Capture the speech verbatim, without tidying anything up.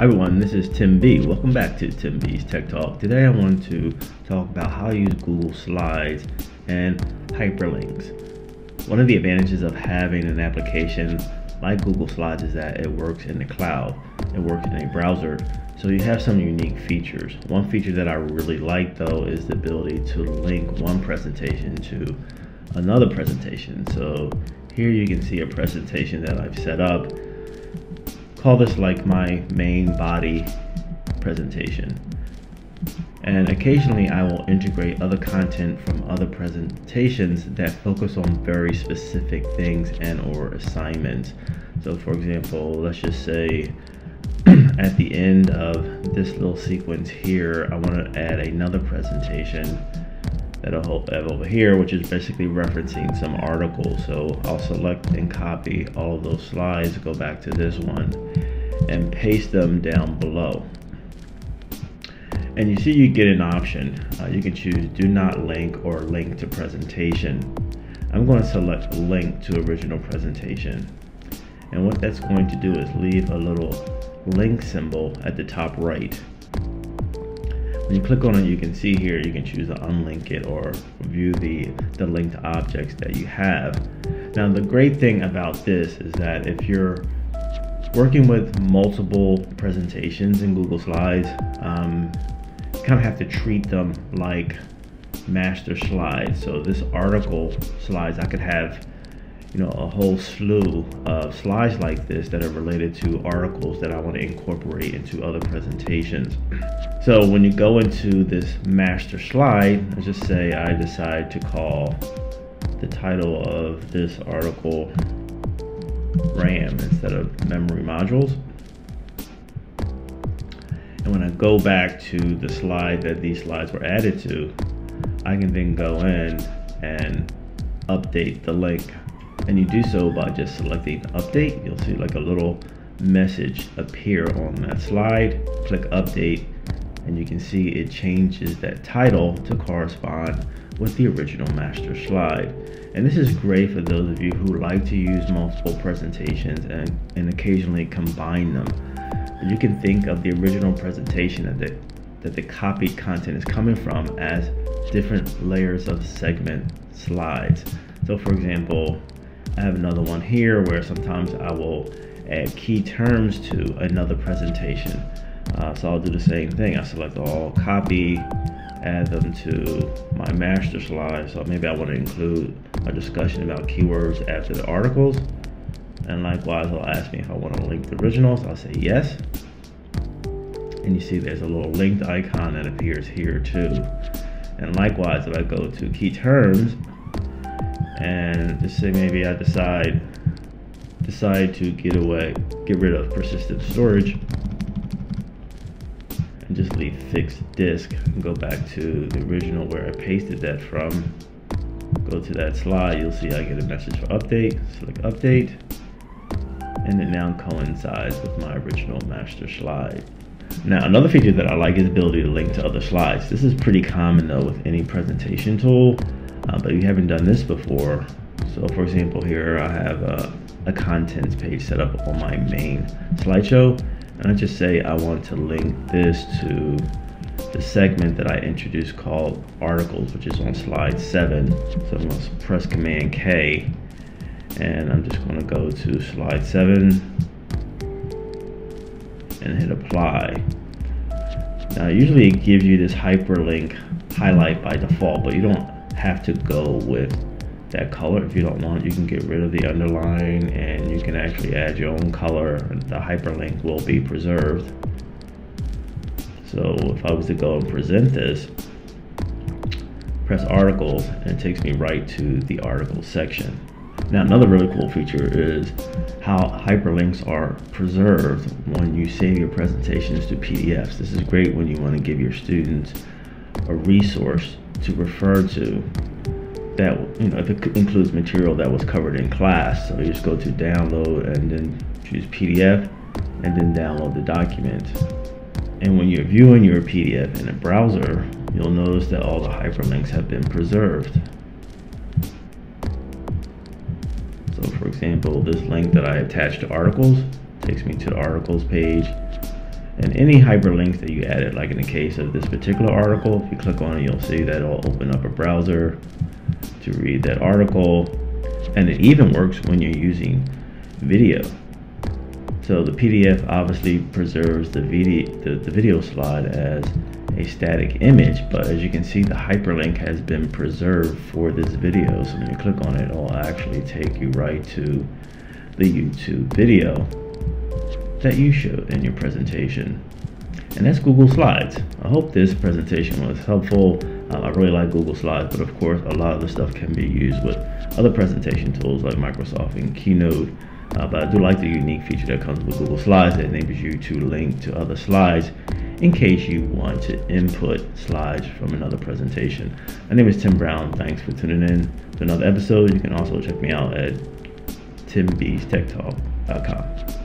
Hi everyone, this is Tim B. Welcome back to Tim B's Tech Talk. Today I wanted to talk about how to use Google Slides and hyperlinks. One of the advantages of having an application like Google Slides is that it works in the cloud. It works in a browser, so you have some unique features. One feature that I really like though is the ability to link one presentation to another presentation. So here you can see a presentation that I've set up. Call this like my main body presentation, and occasionally I will integrate other content from other presentations that focus on very specific things and or assignments. So for example, let's just say at the end of this little sequence here, I want to add another presentation that I'll have over here, which is basically referencing some article. So I'll select and copy all of those slides, go back to this one and paste them down below. And you see you get an option. Uh, you can choose do not link or link to presentation. I'm going to select link to original presentation. And what that's going to do is leave a little link symbol at the top right. When you click on it, you can see here you can choose to unlink it or view the the linked objects that you have. Now the great thing about this is that if you're working with multiple presentations in Google Slides, um, you kind of have to treat them like master slides. So this article slides, I could have you know a whole slew of slides like this that are related to articles that I want to incorporate into other presentations. So when you go into this master slide, let's just say I decide to call the title of this article RAM instead of memory modules. And when I go back to the slide that these slides were added to, I can then go in and update the link. And you do so by just selecting update. You'll see like a little message appear on that slide. Click update and you can see it changes that title to correspond with the original master slide. And this is great for those of you who like to use multiple presentations and, and occasionally combine them. You can think of the original presentation that the, that the copied content is coming from as different layers of segment slides. So for example, I have another one here where sometimes I will add key terms to another presentation. Uh, so I'll do the same thing. I select all, copy, add them to my master slide. So maybe I want to include a discussion about keywords after the articles. And likewise, it'll ask me if I want to link the originals. I'll say yes. And you see there's a little linked icon that appears here too. And likewise, if I go to key terms, and let's say maybe I decide decide to get away, get rid of persistent storage and just leave fixed disk and go back to the original where I pasted that from. Go to that slide, you'll see I get a message for update, select update, and it now coincides with my original master slide. Now another feature that I like is the ability to link to other slides. This is pretty common though with any presentation tool. Uh, but if you haven't done this before, so for example here I have a, a contents page set up on my main slideshow, and I just say I want to link this to the segment that I introduced called articles, which is on slide seven. So I'm going to press Command K and I'm just going to go to slide seven and hit apply. Now usually it gives you this hyperlink highlight by default, but you don't have to go with that color. If you don't want, you can get rid of the underline and you can actually add your own color. The hyperlink will be preserved. So if I was to go and present this, press articles and it takes me right to the article section. Now another really cool feature is how hyperlinks are preserved when you save your presentations to P D Fs. This is great when you want to give your students a resource to refer to that, you know, if it includes material that was covered in class. So you just go to download and then choose P D F and then download the document. And when you're viewing your P D F in a browser, you'll notice that all the hyperlinks have been preserved. So for example, this link that I attached to articles takes me to the articles page. And any hyperlink that you added, like in the case of this particular article, if you click on it, you'll see that it'll open up a browser to read that article. And it even works when you're using video. So the P D F obviously preserves the video, the, the video slide as a static image, but as you can see, the hyperlink has been preserved for this video. So when you click on it, it'll actually take you right to the YouTube video that you showed in your presentation. And that's Google Slides. I hope this presentation was helpful. Uh, I really like Google Slides, but of course a lot of the stuff can be used with other presentation tools like Microsoft and Keynote. Uh, but I do like the unique feature that comes with Google Slides that enables you to link to other slides in case you want to input slides from another presentation. My name is Tim Brown. Thanks for tuning in to another episode. You can also check me out at Tim B's Tech Talk dot com.